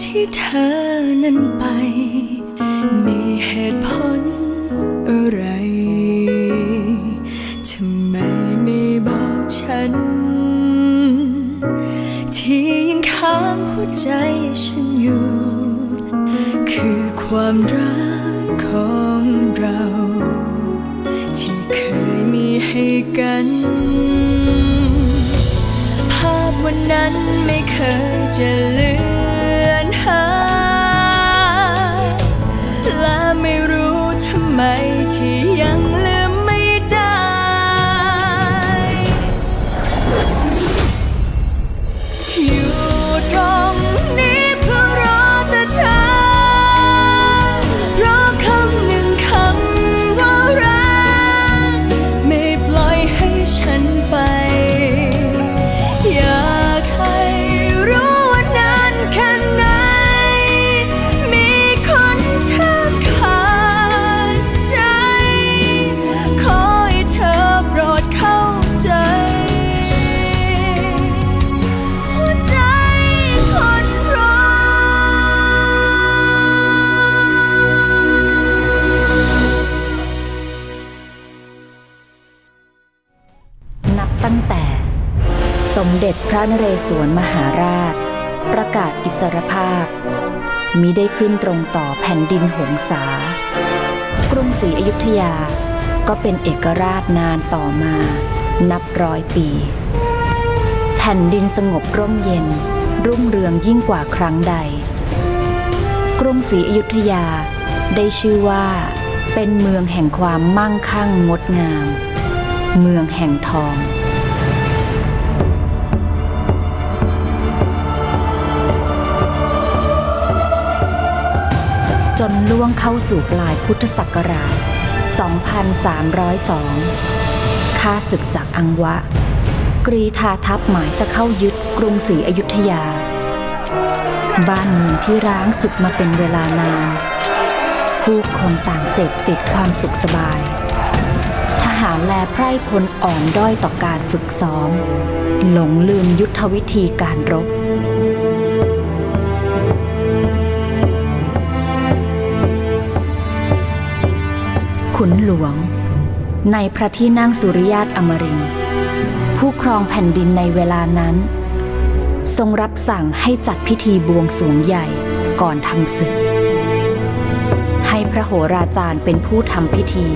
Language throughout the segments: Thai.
ที่เธอนั้นไปมีเหตุผลอะไรทำไมไม่บอกฉันที่ยังค้างหัวใจฉันอยู่คือความรักของเราที่เคยมีให้กันภาพวันนั้นไม่เคยจะเลือนหายและไม่รู้ทำไมที่ยังลืมไม่ได้อยู่ตรงนี้เพื่อรอแต่เธอเพราะคำหนึ่งคำว่ารักไม่ปล่อยให้ฉันไปอยากให้รู้ว่านานแค่ไหนมีคนแทบขาดใจขอให้เธอโปรดเข้าใจหัวใจคนรอนับตั้งแต่สมเด็จพระนเรศวรมหาราชประกาศอิสรภาพมิได้ขึ้นตรงต่อแผ่นดินหงสากรุงศรีอยุธยาก็เป็นเอกราชนานต่อมานับร้อยปีแผ่นดินสงบร่มเย็นรุ่งเรืองยิ่งกว่าครั้งใดกรุงศรีอยุธยาได้ชื่อว่าเป็นเมืองแห่งความมั่งคั่งงดงามเมืองแห่งทองจนล่วงเข้าสู่ปลายพุทธศักราช 2302 ข้าศึกจากอังวะกรีธาทัพหมายจะเข้ายึดกรุงศรีอยุธยาบ้านเมืองที่ร้างศึกมาเป็นเวลานานผู้คนต่างเสพติดความสุขสบายทหารแลไพร่พลอ่อนด้อยต่อการฝึกซ้อมหลงลืมยุทธวิธีการรบขุนหลวงในพระที่นั่งสุริยาตอมรินทร์ผู้ครองแผ่นดินในเวลานั้นทรงรับสั่งให้จัดพิธีบวงสรวงใหญ่ก่อนทำศึกให้พระโหราจารย์เป็นผู้ทำพิธี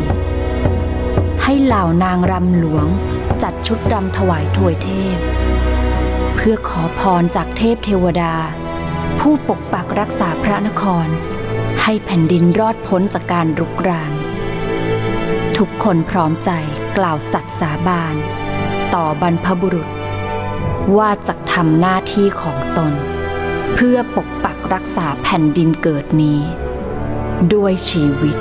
ให้เหล่านางรำหลวงจัดชุดรำถวายถวยเทพเพื่อขอพรจากเทพเทวดาผู้ปกปักรักษาพระนครให้แผ่นดินรอดพ้นจากการรุกรานทุกคนพร้อมใจกล่าวสัตย์สาบานต่อบรรพบุรุษว่าจะทำหน้าที่ของตนเพื่อปกปักรักษาแผ่นดินเกิดนี้ด้วยชีวิต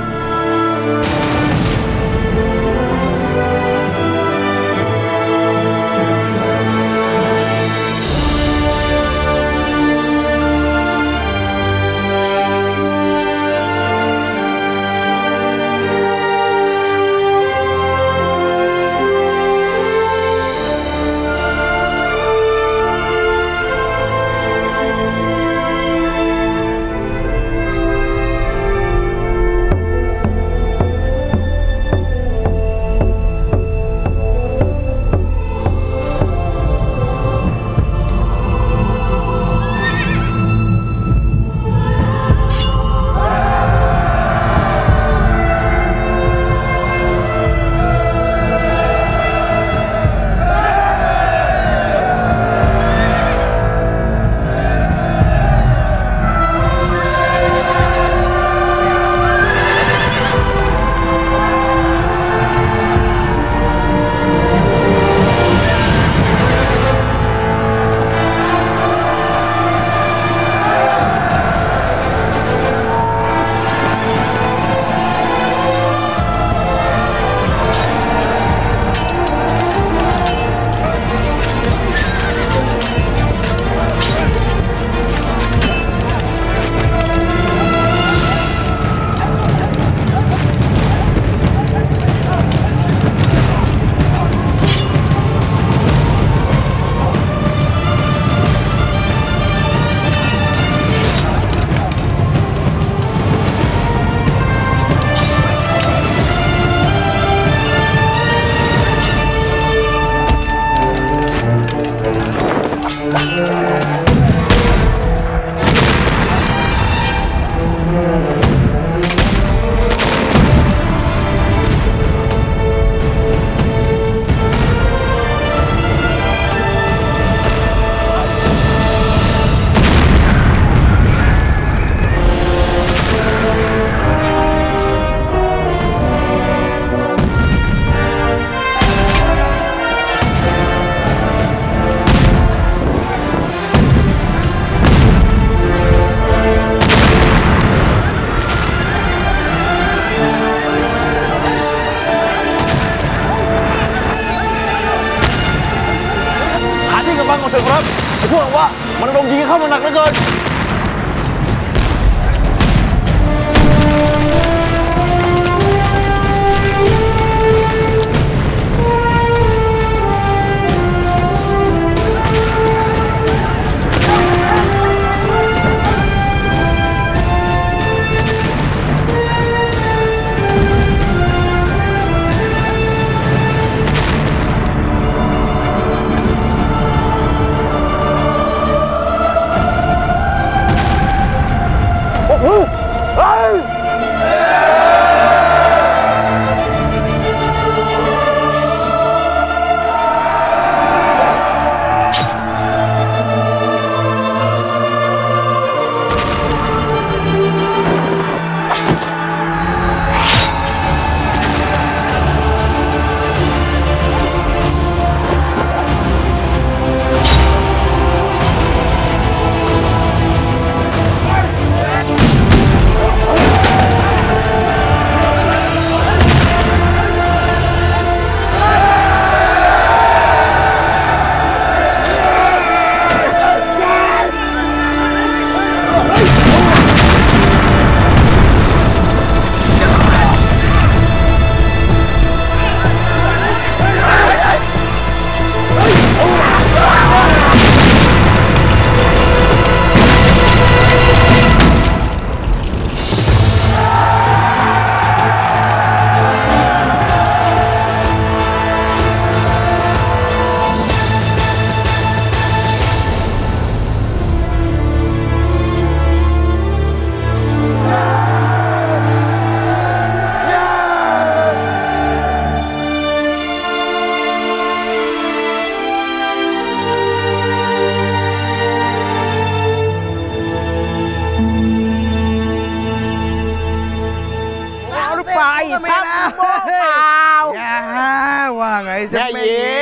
นัก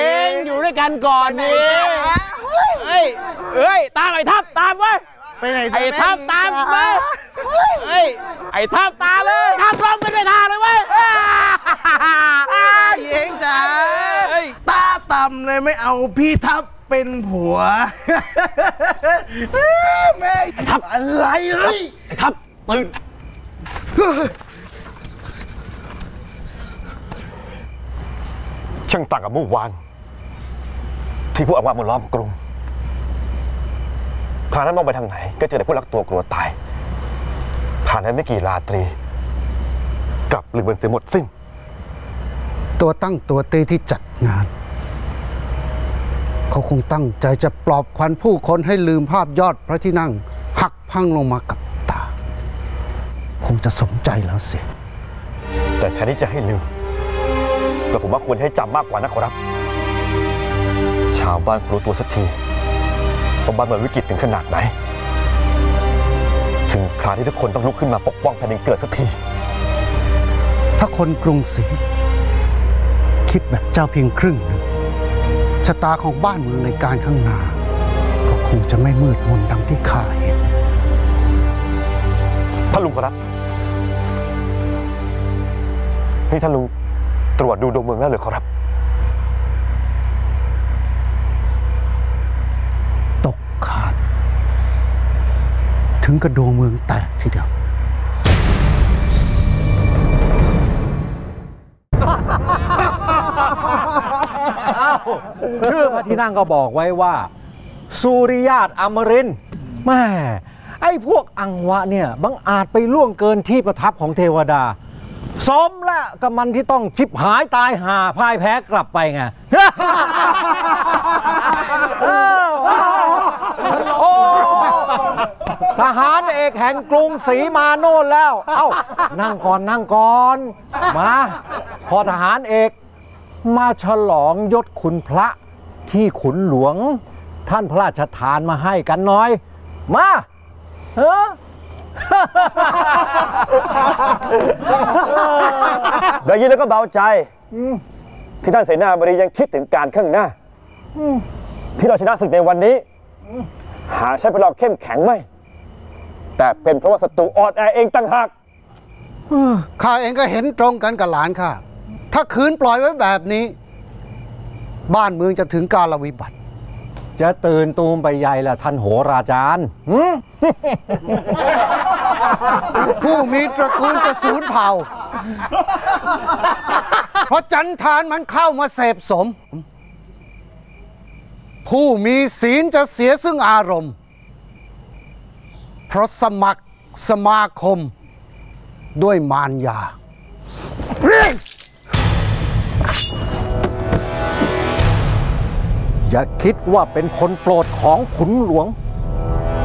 เหลือเกินก่อนนี้เฮ้ยตามไอ้ทับตามไว้ไปไหนไอ้ทับตามไปเฮ้ยไอ้ทับตาเลยทับล้มไปด้วยท่าเลยเว้ยเย้งจ๋าตาต่ำเลยไม่เอาพี่ทับเป็นผัวแม่ทับอะไรเฮ้ยไอ้ทับตื่นช่างต่างกับเมื่อวานที่ผู้อาวุธมันล้อมกรุงผ่านนั้นมองไปทางไหนก็เจอแต่ผู้รักตัวกลัวตายผ่านนั้นไม่กี่ราตรีกลับลืมเสียหมดสิ้นตัวตั้งตัวตีที่จัดงานเขาคงตั้งใจจะปลอบขวัญผู้คนให้ลืมภาพยอดพระที่นั่งหักพังลงมากับตาคงจะสมใจแล้วสิแต่แทนที่จะให้ลืมแต่ผมว่าควรให้จำมากกว่านะขอรับชาวบ้านรู้ตัวสักทีว่าบ้านเมืองวิกฤตถึงขนาดไหนถึงคราที่ทุกคนต้องลุกขึ้นมาปกป้องแผ่นดินเกิดสักทีถ้าคนกรุงศรีคิดแบบเจ้าเพียงครึ่งหนึ่งชะตาของบ้านเมืองในการข้างหน้าก็คงจะไม่มืดมนดังที่ข้าเห็นท่านลุงครับนี่ท่านลุงตรวจดูดวงเมืองแล้วหรือครับถึงกระดวงเมืองแตกทีเดียวชื่อพระที่นั่งก็บอกไว้ว่าสุริยาตอมรินทร์แม่ไอ้พวกอังวะเนี่ยบังอาจไปล่วงเกินที่ประทับของเทวดาสมและกับมันที่ต้องชิบหายตายห่าพ่ายแพ้กลับไปไงทหารเอกแห่งกรุงศรีมาโน่นแล้วเอ้านั่งก่อนนั่งก่อนมาพอทหารเอกมาฉลองยศขุนพระที่ขุนหลวงท่านพระราชทานมาให้กันหน่อยมาเฮ้อได้ยินแล้วก็เบาใจที่ท่านเสนาบดียังคิดถึงการข้างหน้าที่เราชนะศึกในวันนี้หาใช่เพราะเราเข้มแข็งไหมแต่เป็นเพราะว่าศัตรูอ่อนแอเองต่างหากข้าเองก็เห็นตรงกันกับหลานข้าถ้าคืนปล่อยไว้แบบนี้บ้านเมืองจะถึงกาลวิบัติ จะตื่นตูมไปใหญ่ละท่านโหราจารย์ผู้มีตระกูลจะสูญเผ่าเพราะจันทานมันเข้ามาเสพสมผู้มีศีลจะเสียซึ่งอารมณ์เพราะสมัครสมาคมด้วยมารยาอย่าคิดว่าเป็นคนโปรดของขุนหลวง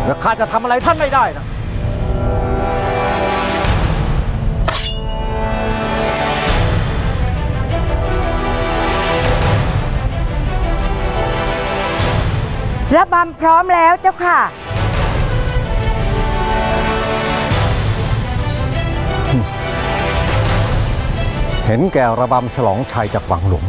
และข้าจะทำอะไรท่านไม่ได้นะระบำพร้อมแล้วเจ้าค่ะเห็นแก่ระบำฉลองชัยจากวังหลวง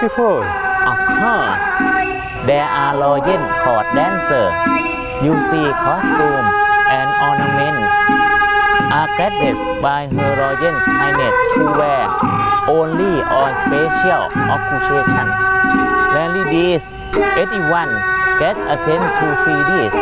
Beautiful, of course. There are royal court dancers. You see, costume and ornaments are granted by Her Royal Highness to wear only on special occasion. Rarely does anyone get a chance to see this.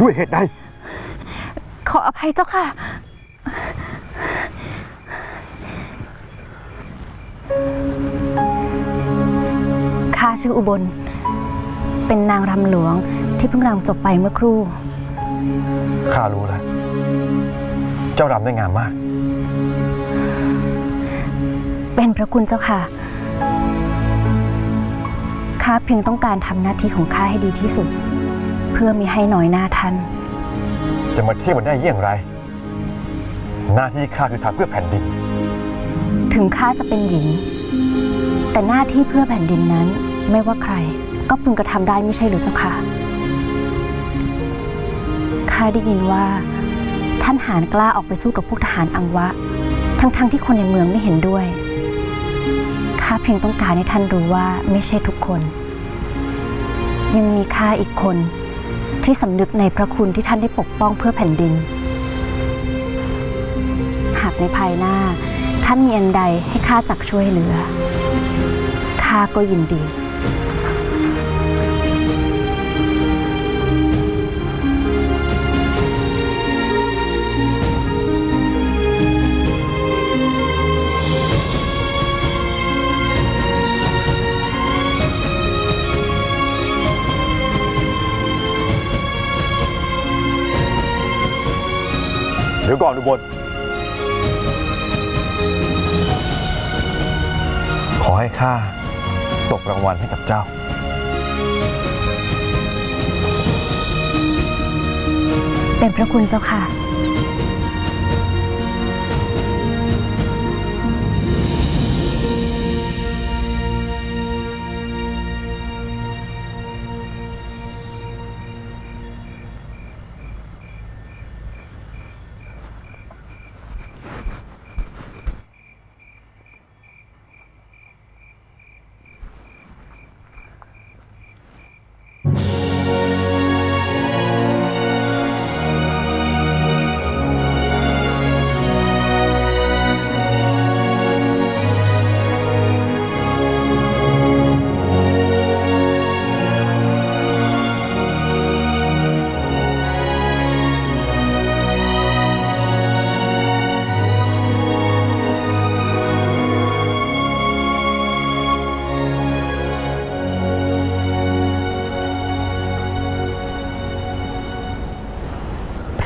ด้วยเหตุใดขออภัยเจ้าค่ะข้าชื่ออุบลเป็นนางรำหลวงที่เพิ่งรำจบไปเมื่อครู่ข้ารู้แล้วเจ้ารำได้งามมากเป็นพระคุณเจ้าค่ะข้าเพียงต้องการทำหน้าที่ของข้าให้ดีที่สุดเพื่อมีให้น้อยหน้าท่านจะมาเทียบมันได้อย่างไรหน้าที่ข้าคือทำเพื่อแผ่นดินถึงข้าจะเป็นหญิงแต่หน้าที่เพื่อแผ่นดินนั้นไม่ว่าใครก็พึงกระทำได้ไม่ใช่หรือเจ้าค่ะข้าได้ยินว่าท่านหาญกล้าออกไปสู้กับพวกทหารอังวะทั้งที่คนในเมืองไม่เห็นด้วยข้าเพียงต้องการให้ท่านรู้ว่าไม่ใช่ทุกคนยังมีข้าอีกคนที่สำนึกในพระคุณที่ท่านได้ปกป้องเพื่อแผ่นดินหากในภายหน้าท่านมีอันใดให้ข้าจักช่วยเหลือข้าก็ยินดี เดี๋ยวก่อนอุบลขอให้ข้าตบรางวัลให้กับเจ้าเป็นพระคุณเจ้าค่ะ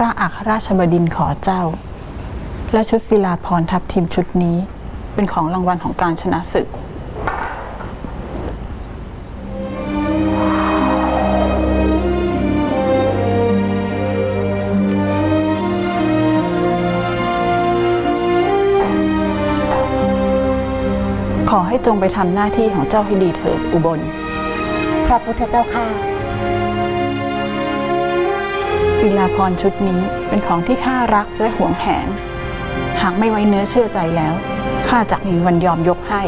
พระอัครราชบดินทร์ขอเจ้าและชุดศิลาภรณ์ทัพทีมชุดนี้เป็นของรางวัลของการชนะศึกขอให้จงไปทำหน้าที่ของเจ้าให้ดีเถิดอุบลพระพุทธเจ้าข้าศิลาภรณ์ชุดนี้เป็นของที่ข้ารักและหวงแหนหากไม่ไว้เนื้อเชื่อใจแล้วข้าจักมีวันยอมยกให้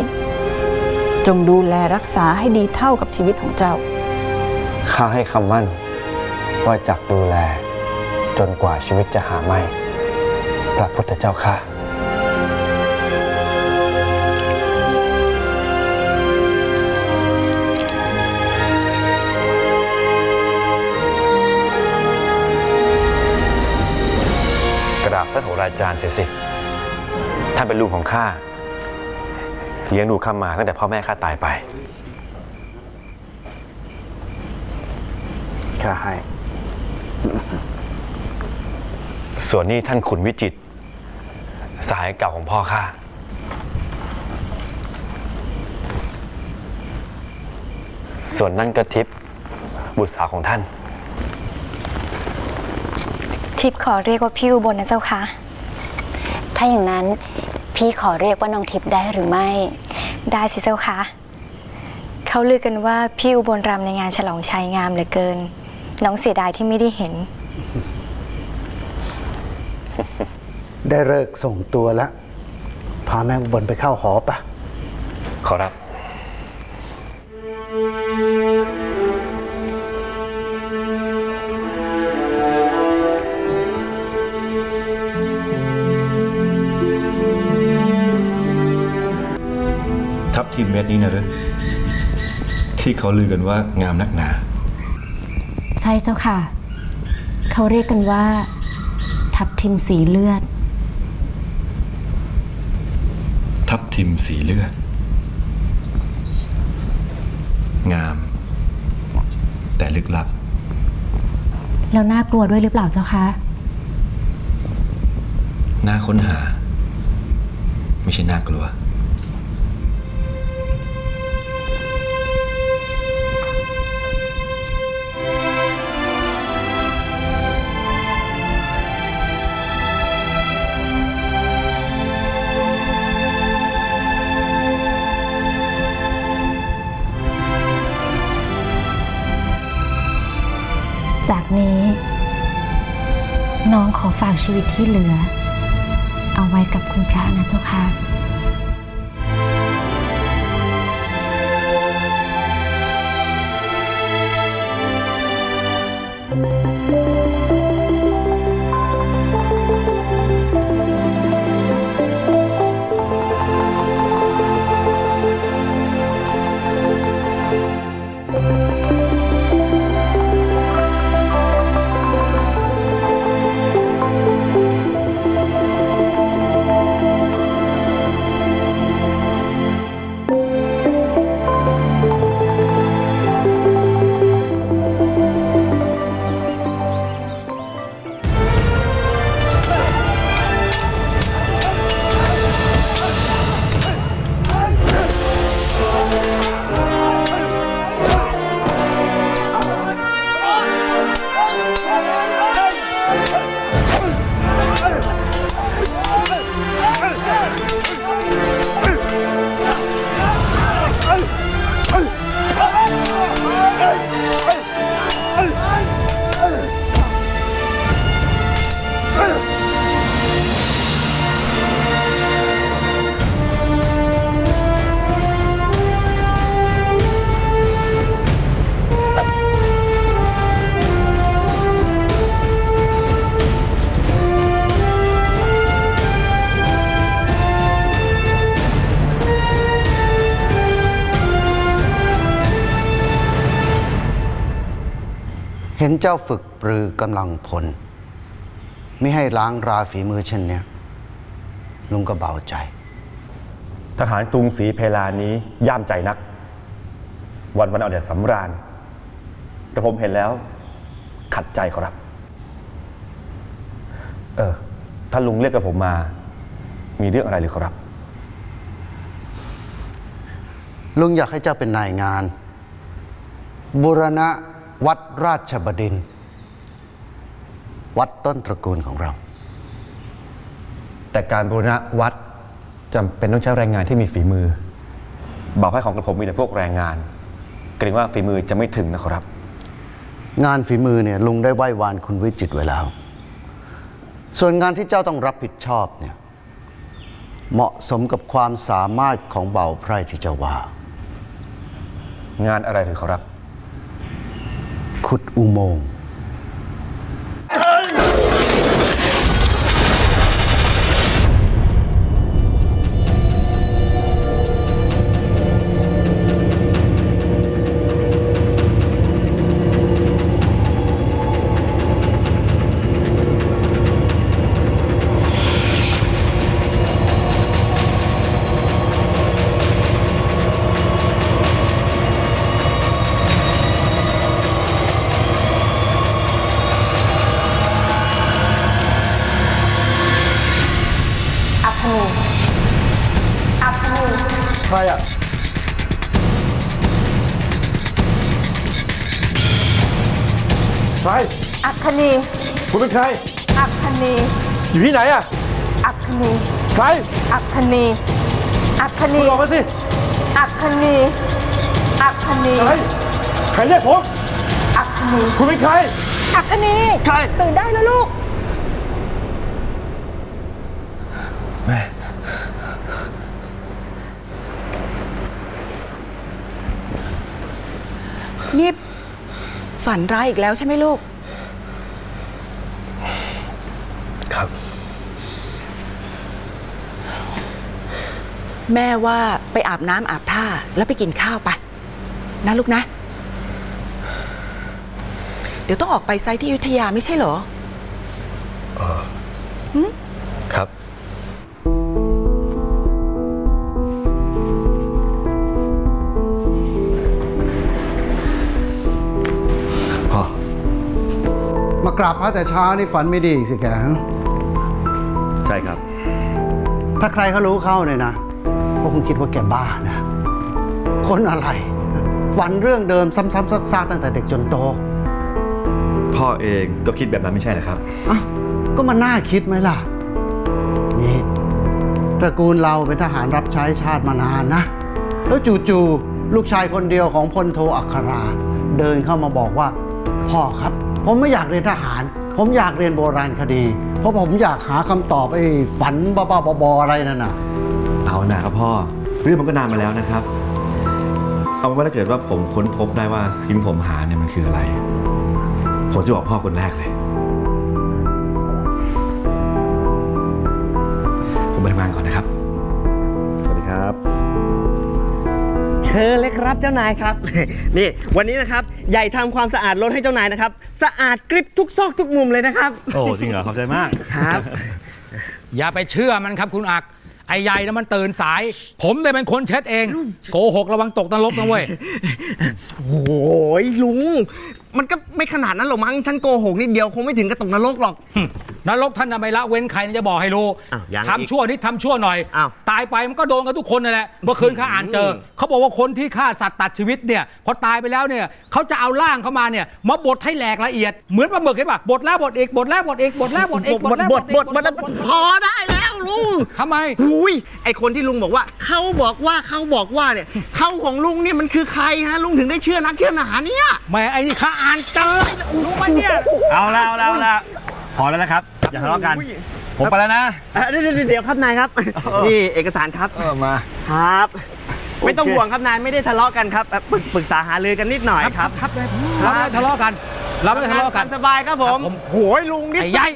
จงดูแลรักษาให้ดีเท่ากับชีวิตของเจ้าข้าให้คำมั่นว่าจักดูแลจนกว่าชีวิตจะหาไม่พระพุทธเจ้าข้าท่านโหราจารย์เสียสิท่านเป็นลูกของข้าเลี้ยงดูข้ามาตั้งแต่พ่อแม่ข้าตายไปข้าให้ส่วนนี้ท่านขุนวิจิตรสหายเก่าของพ่อข้าส่วนนั่นก็ทิพย์บุตรสาวของท่านทิพย์ขอเรียกว่าพี่อุบลนะเจ้าค่ะถ้าอย่างนั้นพี่ขอเรียกว่าน้องทิพย์ได้หรือไม่ได้สิเจ้าค่ะเขาลือกันว่าพี่อุบลรำในงานฉลองชัยงามเหลือเกินน้องเสียดายที่ไม่ได้เห็นได้เลิกส่งตัวละพาแม่อุบลไปเข้าหอปะขอรับที่เม็ดนี้นะหรือที่เขาลือกันว่างามนักหนาใช่เจ้าค่ะเขาเรียกกันว่าทับทิมสีเลือดทับทิมสีเลือดงามแต่ลึกลับแล้วน่ากลัวด้วยหรือเปล่าเจ้าคะน่าค้นหาไม่ใช่น่ากลัวจากนี้น้องขอฝากชีวิตที่เหลือเอาไว้กับคุณพระนะเจ้าค่ะ เห็นเจ้าฝึกปรือกำลังพลไม่ให้ล้างราฝีมือเช่นนี้ลุงก็เบาใจทหารกรุงศรีเพลานี้ย่ามใจนักวันเอาแต่สำราญแต่ผมเห็นแล้วขัดใจขอรับท่านลุงเรียกกับผมมามีเรื่องอะไรหรือขอรับลุงอยากให้เจ้าเป็นนายงานบูรณะวัดราชบดินทร์วัดต้นตระกูลของเราแต่การบูรณะวัดจำเป็นต้องใช้แรงงานที่มีฝีมือบอกให้ของกระผมมีแต่พวกแรงงานเกรงว่าฝีมือจะไม่ถึงนะครับงานฝีมือเนี่ยลุงได้ไหว้วานคุณวิจิตรไว้แล้วส่วนงานที่เจ้าต้องรับผิดชอบเนี่ยเหมาะสมกับความสามารถของเบ่าไพร่ที่เจ้าว่างานอะไรหรือครับขุดอุโมงค์คุณเป็นใครอัคคณีอยู่ที่ไหนอะอัคคณีใครอัคคณีอัคคณีบอกมาสิอัคคณีอัคคณีใครเรียกผมอัคคณีคุณเป็นใครอัคคณีใครตื่นได้แล้วลูกแม่นี่ฝันร้ายอีกแล้วใช่ไหมลูกแม่ว่าไปอาบน้ำอาบท่าแล้วไปกินข้าวไปนะลูกนะเดี๋ยวต้องออกไปไซต์ที่อยุธยาไม่ใช่เหรอครับพ่อมากราบพระแต่เช้านี่ฝันไม่ดีสิแกใช่ครับถ้าใครเขารู้เข้าเนี่ยนะคงคิดว่าแกบ้านะคนอะไรฝันเรื่องเดิมซ้ำๆซากๆตั้งแต่เด็กจนโตพ่อเองก็คิดแบบนั้นไม่ใช่หรอครับอ่ะก็มันน่าคิดไหมล่ะนี่ตระกูลเราเป็นทหารรับใช้ชาติมานานนะแล้วจู่ๆลูกชายคนเดียวของพลโทอัคราเดินเข้ามาบอกว่าพ่อครับผมไม่อยากเรียนทหารผมอยากเรียนโบราณคดีเพราะผมอยากหาคำตอบไอ้ฝันบ้าๆบอๆอะไรนั่นน่ะเอาหน่าครับพ่อเรื่องมันก็นานมาแล้วนะครับเอาว่าถ้าเกิดว่าผมค้นพบได้ว่าสิ่งผมหาเนี่ยมันคืออะไรผมจะบอกพ่อคนแรกเลยผมไปทำงานก่อนนะครับสวัสดีครับเชิญเลยครับเจ้านายครับนี่วันนี้นะครับใหญ่ทำความสะอาดรถให้เจ้านายนะครับสะอาดกริบทุกซอกทุกมุมเลยนะครับโอ้จริงเหรอขอบใจมากครับอย่าไปเชื่อมันครับคุณอักไอ้ใหญ่นะมันตื่นสายผมเลยเป็นคนเช็ดเองโกหกระวังตกนรกนะเว้ยโอ้ยลุงมันก็ไม่ขนาดนั้นหรอกมั้งฉันโกหกนิดเดียวคงไม่ถึงกับตกนรกหรอกนรกท่านไม่ละเว้นใครจะบอกให้รู้ทำชั่วนิดทำชั่วหน่อยตายไปมันก็โดนกันทุกคนนั่นแหละเมื่อคืนข้าอ่านเจอเขาบอกว่าคนที่ฆ่าสัตว์ตัดชีวิตเนี่ยพอตายไปแล้วเนี่ยเขาจะเอาร่างเข้ามาเนี่ยมาบดให้แหลกละเอียดเหมือนปลาหมึกเห็นป่ะบดแล้วบดอีกบดแล้วบดอีกบดแล้วบดอีกบดแล้วบดแล้วพอได้แล้วลุงทำไมหุยไอคนที่ลุงบอกว่าเขาบอกว่าเนี่ยเขาของลุงเนี่ยมันคือใครฮะลุงถึงได้เชื่อนักเชื่อหนาเนี่ยแม่ไอ้นี่ข้าอ่านเจอลุงมันเนี่ยเอาละพอแล้วนะครับอย่าทะเลาะกันผมไปแล้วนะเดี๋ยวครับนายครับนี่เอกสารครับมาครับไม่ต้องห่วงครับนายไม่ได้ทะเลาะกันครับปรึกษาหารือกันนิดหน่อยครับเราไม่ทะเลาะกันสบายครับผมโหยลุงนี่ใหญ่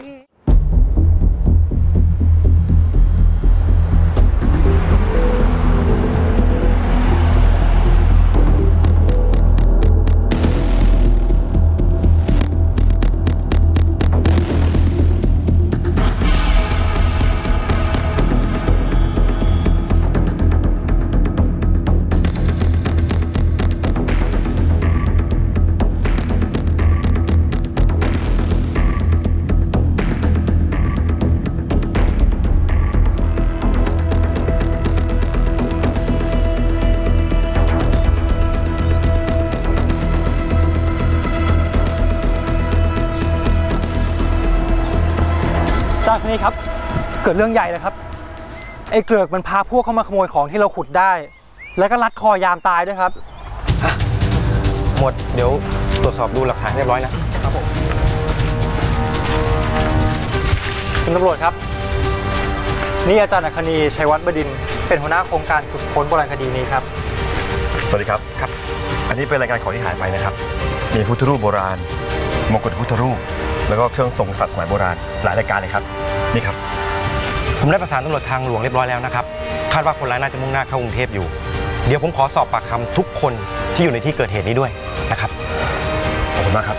อนคนนี้ครับเกิดเรื่องใหญ่เลยครับไอ้เกลือกมันพาพวกเข้ามาขโมยของที่เราขุดได้แล้วก็รัดคอยามตายด้วยครับหมดเดี๋ยวตรวจสอบดูหลักฐานเรียบร้อยนะครับผมคุณตำรวจครับนี่อาจารย์อัคนีชัยวัฒน์บดินทร์เป็นหัวหน้าโครงการขุดค้นโบราณคดีนี้ครับสวัสดีครับครับอันนี้เป็นรายการของที่หายไปนะครับมีพุทธรูปโบราณมกุฎพุทธรูปแล้วก็เครื่องทรงกษัตริย์สมัยโบราณหลายรายการเลยครับนี่ครับผมได้ประสานตำรวจทางหลวงเรียบร้อยแล้วนะครับคาดว่าคนร้ายน่าจะมุ่งหน้าเข้ากรุงเทพอยู่เดี๋ยวผมขอสอบปากคำทุกคนที่อยู่ในที่เกิดเหตุนี้ด้วยนะครับขอบคุณมากครับ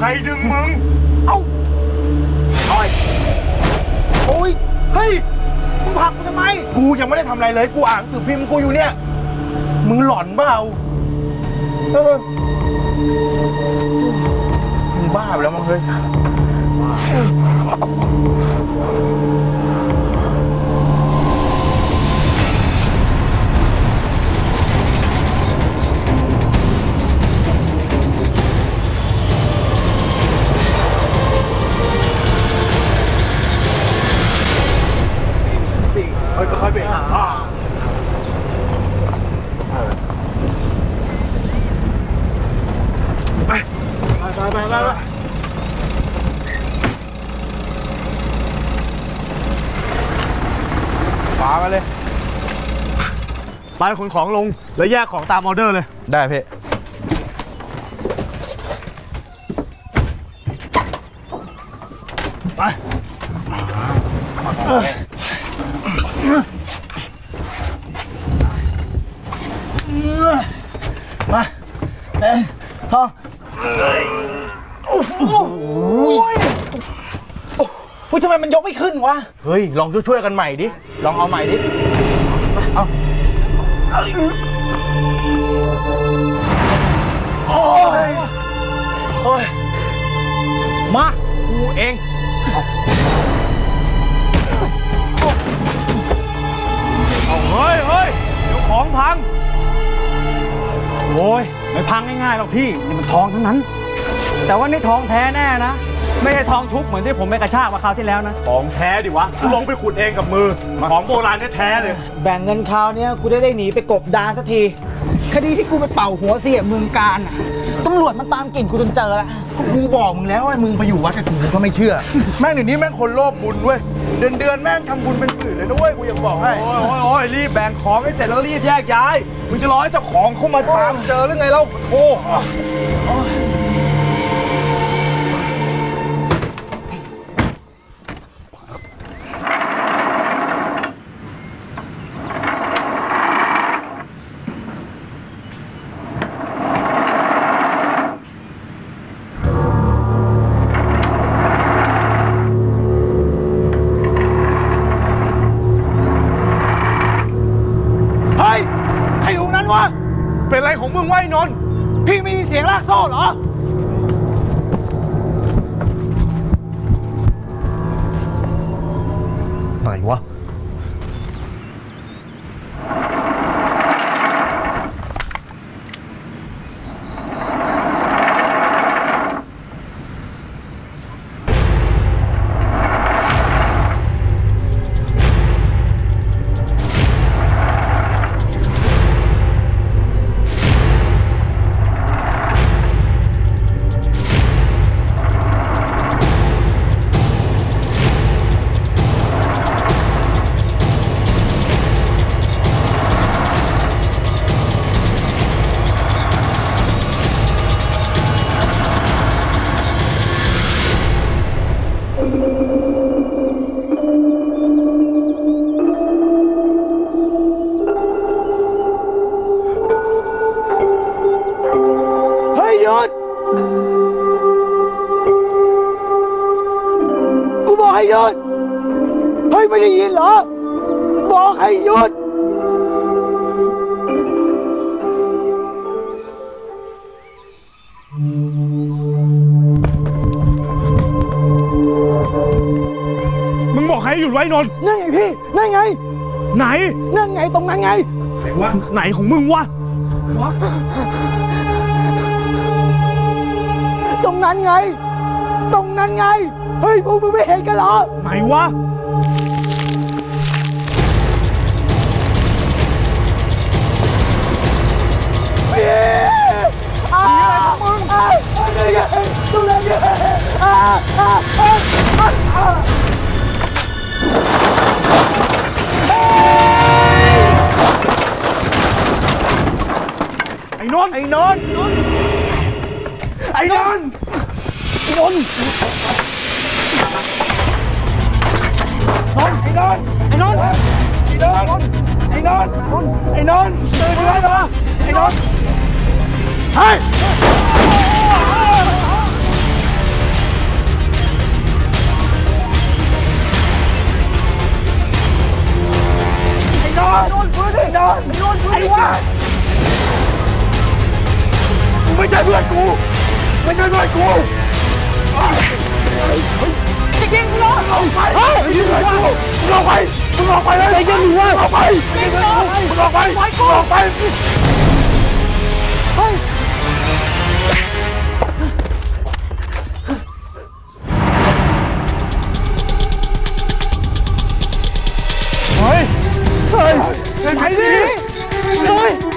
ใครดึงมึงเอาโอ้ยโอ้ยเฮ้ยมึงผลักกูทำไมกูยังไม่ได้ทำอะไรเลยกูอ่านหนังสือพิมพ์กูอยู่เนี่ยมึงหลอนเปล่ามึงบ้าไปแล้วมั้งเฮ้ยไปขนของลงแล้วแยกของตามออเดอร์เลยได้พี่ไปมาท้องโอ้โหทำไมมันยกไม่ขึ้นวะเฮ้ยลองช่วยๆกันใหม่ดิลองเอาใหม่ดิเอาโอ้ย โอ้ย มากูเองเอาเฮ้ยเฮ้ยเดี๋ยวของพังโอ้ยไม่พังง่ายๆหรอกพี่นี่มันทองทั้งนั้นแต่ว่านี่ทองแท้แน่นะไม่ใช่ทองชุบเหมือนที่ผมไปกระชากมาคราวที่แล้วนะของแท้ดิวะลงไปขุดเองกับมือของโบราณแท้ๆเลยแบ่งเงินคราวนี้กูได้หนีไปกบดาสักทีคดีที่กูไปเป่าหัวเสียเมืองการน่ะตำรวจมันตามกลิ่นกูจนเจอละกูบอกมึงแล้วไอ้มึงไปอยู่วัดกับกูก็ไม่เชื่อแม่งเดี๋ยวนี้แม่งคนโลภบุญเว้ยเดือนแม่งทำบุญเป็นหมื่นเลยนะเว้ยกูยังบอกให้โอ้ยรีบแบ่งของให้เสร็จแล้วรีบแยกย้ายมึงจะรอให้เจ้าของเข้ามาตามเจอหรือไงเล่าโธ่เป็นไรของมึงไว้นนท์พี่มีเสียงลากโซ่เหรอไหนวะ ไม่ได้ยินเหรอบอกให้หยุดมึงบอกให้หยุดไว้นนท์นั่นไงพี่นั่นไงไหนนั่นไงตรงนั้นไงไหนวะไหนของมึงวะตรงนั้นไงตรงนั้นไงเฮ้ยพวกมึงไม่เห็นกันเหรอไหนวะไอ้นนท์ไอ้นนท์ไอ้นนท์นนท์ไอ้นนท์ไอ้นนท์ไอ้นนท์ไอ้นนท์ไอ้นนท์ตื่นเรือมาไอ้นนท์เฮ้ยไอ้นนท์ไอ้นนท์ไอ้ว่าไม่ใช่เพื่อนกูไม่ใช่เพื่อนกูจริงๆกูรอเอาไปเฮ้ยมึงเอาไปมึงเอาไปเลยจริงๆมึงเอาไปมึงเอาไปมึงเอาไปเฮ้ยเฮ้ยเฮ้ยไปดิเฮ้ย